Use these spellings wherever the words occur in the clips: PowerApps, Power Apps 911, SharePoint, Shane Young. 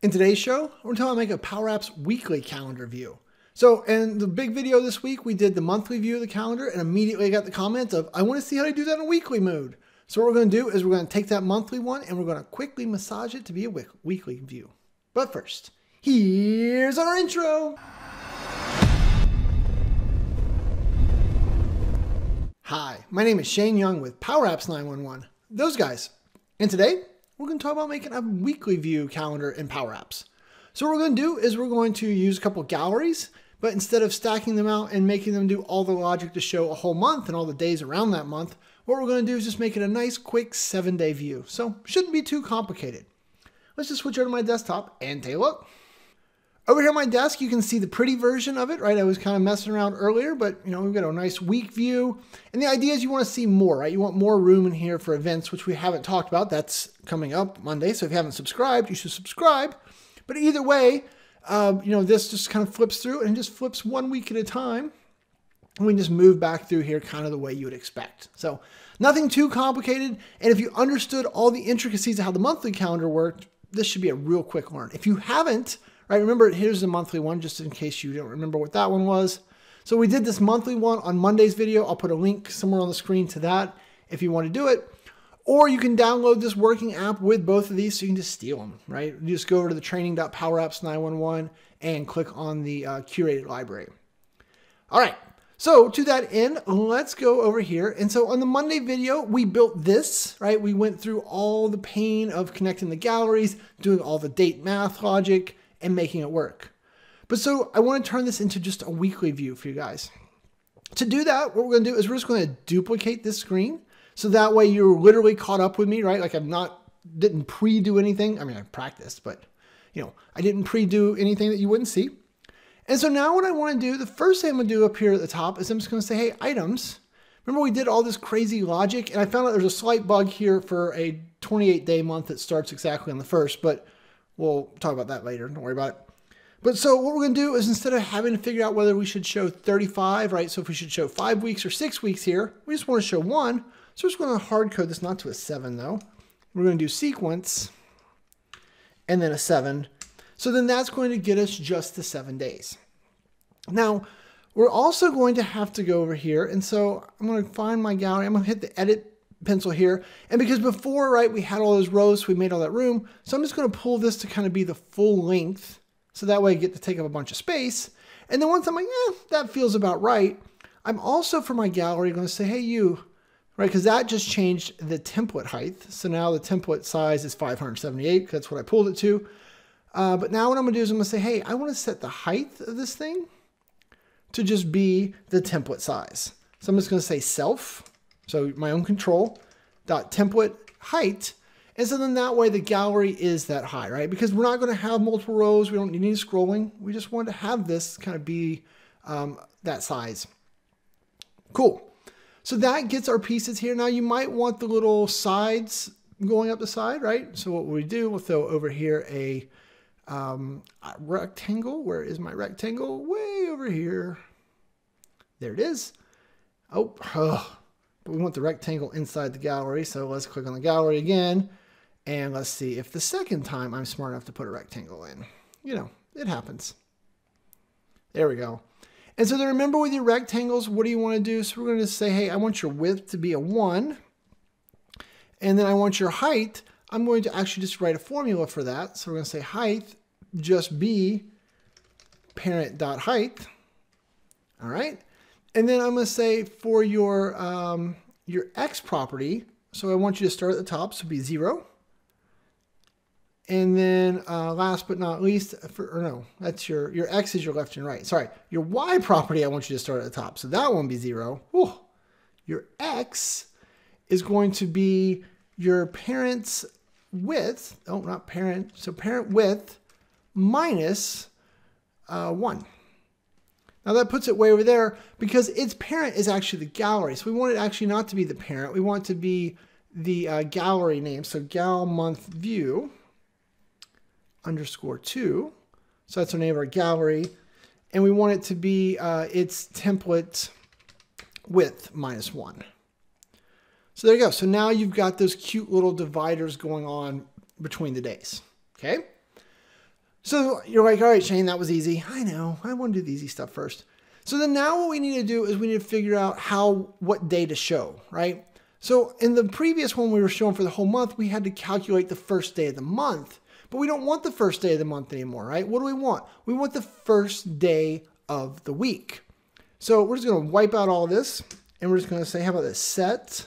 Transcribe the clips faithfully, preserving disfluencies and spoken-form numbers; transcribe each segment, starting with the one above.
In today's show, we're going to make a Power Apps weekly calendar view. So in the big video this week, we did the monthly view of the calendar, and immediately I got the comment of, I want to see how to do that in a weekly mode. So what we're going to do is we're going to take that monthly one and we're going to quickly massage it to be a weekly view. But first, here's our intro. Hi, my name is Shane Young with Power Apps nine one one, those guys. And today, we're going to talk about making a weekly view calendar in Power Apps. So what we're going to do is we're going to use a couple galleries, but instead of stacking them out and making them do all the logic to show a whole month and all the days around that month, what we're going to do is just make it a nice quick seven day view. So shouldn't be too complicated. Let's just switch over to my desktop and take a look. Over here on my desk, you can see the pretty version of it, right? I was kind of messing around earlier, but you know, we've got a nice week view. And the idea is you want to see more, right? You want more room in here for events, which we haven't talked about. That's coming up Monday. So if you haven't subscribed, you should subscribe. But either way, uh, you know, this just kind of flips through and just flips one week at a time. And we can just move back through here kind of the way you would expect. So nothing too complicated. And if you understood all the intricacies of how the monthly calendar worked, this should be a real quick learn. If you haven't, right, remember, here's the monthly one, just in case you don't remember what that one was. So we did this monthly one on Monday's video. I'll put a link somewhere on the screen to that if you want to do it. Or you can download this working app with both of these so you can just steal them, right? You just go over to the training dot power apps nine one one and click on the uh, curated library. All right, so to that end, let's go over here. And so on the Monday video, we built this, right? We went through all the pain of connecting the galleries, doing all the date math logic, and making it work. But so I want to turn this into just a weekly view for you guys. To do that, what we're going to do is we're just going to duplicate this screen. So that way you're literally caught up with me, right? Like I'm not, didn't pre-do anything. I mean, I practiced, but you know, I didn't pre-do anything that you wouldn't see. And so now what I want to do, the first thing I'm going to do up here at the top is I'm just going to say, hey, items. Remember we did all this crazy logic and I found out there's a slight bug here for a twenty-eight day month that starts exactly on the first, but we'll talk about that later, don't worry about it. But so what we're gonna do is instead of having to figure out whether we should show thirty-five, right? So if we should show five weeks or six weeks here, we just wanna show one. So we're just gonna hard code this not to a seven though. We're gonna do sequence and then a seven. So then that's going to get us just the seven days. Now, we're also going to have to go over here. And so I'm gonna find my gallery. I'm gonna hit the edit pencil here. And because before, right, we had all those rows, so we made all that room. So I'm just going to pull this to kind of be the full length. So that way I get to take up a bunch of space. And then once I'm like, eh, that feels about right. I'm also for my gallery going to say, hey, you, right? Cause that just changed the template height. So now the template size is five hundred seventy-eight. Cause that's what I pulled it to. Uh, but now what I'm gonna do is I'm gonna say, hey, I want to set the height of this thing to just be the template size. So I'm just going to say self. So my own control dot template height. And so then that way the gallery is that high, right? Because we're not going to have multiple rows. We don't need any scrolling. We just want to have this kind of be um, that size. Cool. So that gets our pieces here. Now you might want the little sides going up the side, right? So what we do, we'll throw over here a, um, a rectangle. Where is my rectangle? Way over here. There it is. Oh, oh. We want the rectangle inside the gallery. So let's click on the gallery again. And let's see if the second time I'm smart enough to put a rectangle in. You know, it happens. There we go. And so then remember with your rectangles, what do you want to do? So we're going to say, hey, I want your width to be a one. And then I want your height. I'm going to actually just write a formula for that. So we're going to say height just be parent.height. All right. And then I'm going to say for your, um, your X property, so I want you to start at the top, so be zero. And then uh, last but not least, for, or no, that's your, your X is your left and right. Sorry, your Y property, I want you to start at the top, so that one be zero. Whew. Your X is going to be your parent's width, oh, not parent, so parent width minus uh, one. Now that puts it way over there because its parent is actually the gallery. So we want it actually not to be the parent. We want it to be the uh, gallery name. So gal month view underscore two. So that's the name of our gallery. And we want it to be uh, its template width minus one. So there you go. So now you've got those cute little dividers going on between the days. Okay. So you're like, all right, Shane, that was easy. I know, I want to do the easy stuff first. So then now what we need to do is we need to figure out how, what day to show, right? So in the previous one we were showing for the whole month, we had to calculate the first day of the month, but we don't want the first day of the month anymore, right? What do we want? We want the first day of the week. So we're just going to wipe out all this and we're just going to say, how about this? Set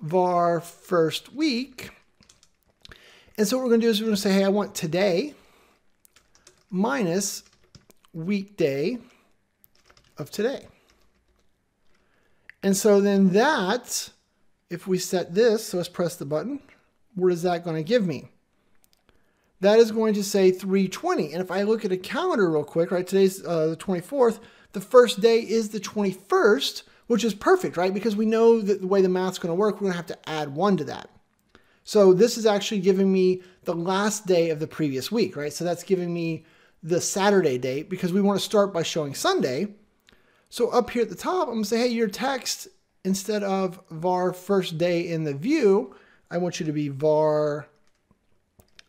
var first week. And so what we're going to do is we're going to say, hey, I want today minus weekday of today. And so then that, if we set this, so let's press the button, what is that going to give me? That is going to say three twenty. And if I look at a calendar real quick, right, today's uh, the twenty-fourth, the first day is the twenty-first, which is perfect, right? Because we know that the way the math's going to work, we're going to have to add one to that. So this is actually giving me the last day of the previous week, right? So that's giving me the Saturday date because we want to start by showing Sunday. So up here at the top, I'm going to say, hey, your text, instead of var first day in the view, I want you to be var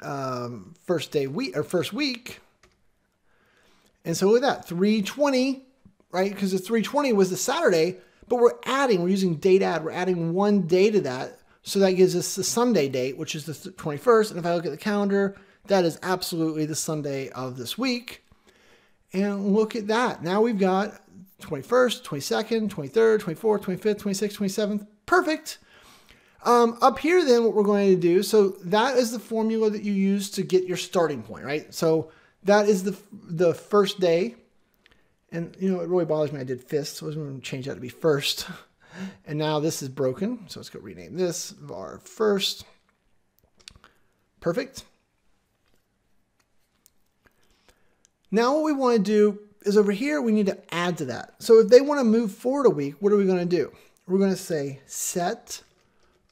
um, first day week or first week. And so look at that, three twenty, right? Because the three twenty was the Saturday, but we're adding, we're using date add, we're adding one day to that. So that gives us the Sunday date, which is the twenty-first. And if I look at the calendar, that is absolutely the Sunday of this week. And look at that. Now we've got twenty-first, twenty-second, twenty-third, twenty-fourth, twenty-fifth, twenty-sixth, twenty-seventh. Perfect. Um, up here then what we're going to do, so that is the formula that you use to get your starting point, right? So that is the, the first day. And you know, it really bothers me I did fist, so I was going to change that to be first. And now this is broken, so let's go rename this var first. Perfect. Now what we want to do is over here, we need to add to that. So if they want to move forward a week, what are we going to do? We're going to say set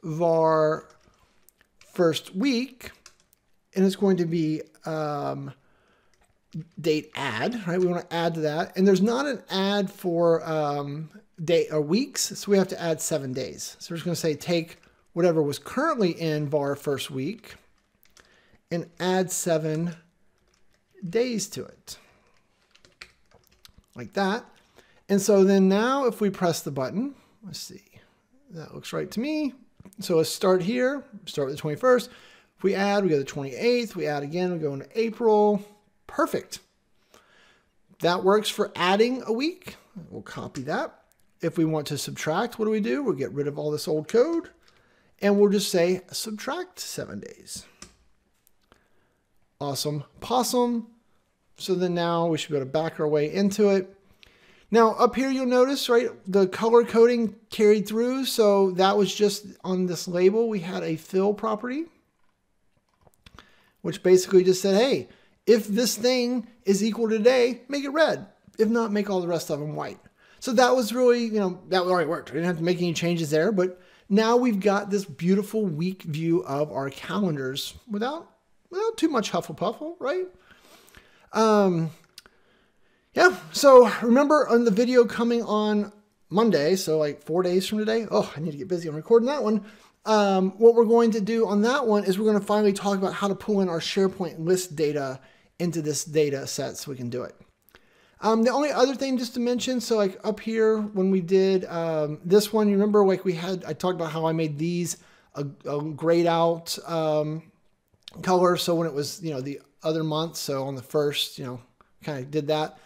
var first week, and it's going to be um, date add, right? We want to add to that. And there's not an add for um, day or weeks, so we have to add seven days. So we're just going to say take whatever was currently in var first week and add seven days to it, like that. And so then now if we press the button, let's see, that looks right to me. So let's start here, start with the twenty-first. If we add, we go to the twenty-eighth, we add again, we go into April. Perfect. That works for adding a week. We'll copy that. If we want to subtract, what do we do? We'll get rid of all this old code and we'll just say subtract seven days. Awesome. Possum. So then now we should be able to back our way into it. Now up here, you'll notice, right, the color coding carried through. So that was just on this label. We had a fill property, which basically just said, hey, if this thing is equal to today, make it red. If not, make all the rest of them white. So that was really, you know, that already worked. We didn't have to make any changes there, but now we've got this beautiful week view of our calendars without, without too much huffle-puffle, right? Um, yeah, so remember on the video coming on Monday, so like four days from today, oh, I need to get busy on recording that one. Um, what we're going to do on that one is we're going to finally talk about how to pull in our SharePoint list data into this data set so we can do it. Um, the only other thing just to mention, so like up here when we did um, this one, you remember like we had, I talked about how I made these a, a grayed out um, color. So when it was, you know, the other month, so on the first, you know, kind of did that.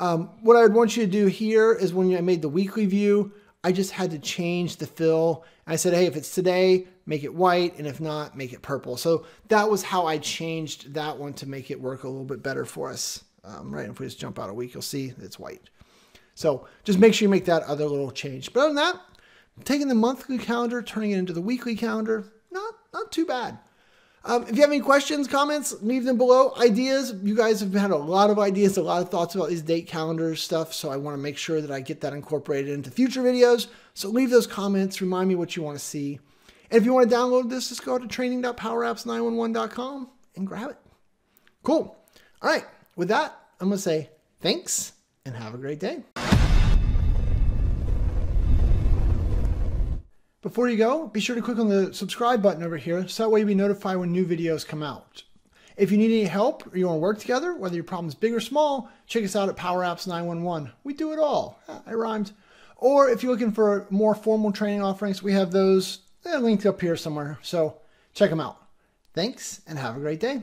Um, what I would want you to do here is when I made the weekly view, I just had to change the fill. I said, hey, if it's today, make it white. And if not, make it purple. So that was how I changed that one to make it work a little bit better for us. Um, right, if we just jump out a week, you'll see it's white. So just make sure you make that other little change. But other than that, taking the monthly calendar, turning it into the weekly calendar, not, not too bad. Um, if you have any questions, comments, leave them below. Ideas, you guys have had a lot of ideas, a lot of thoughts about these date calendar stuff, so I want to make sure that I get that incorporated into future videos. So leave those comments, remind me what you want to see. And if you want to download this, just go to training dot power apps nine one one dot com and grab it. Cool. All right. With that, I'm going to say thanks and have a great day. Before you go, be sure to click on the subscribe button over here so that way you'll be notified when new videos come out. If you need any help or you want to work together, whether your problem's big or small, check us out at Power Apps nine one one. We do it all. I rhymed. Or if you're looking for more formal training offerings, we have those linked up here somewhere. So check them out. Thanks and have a great day.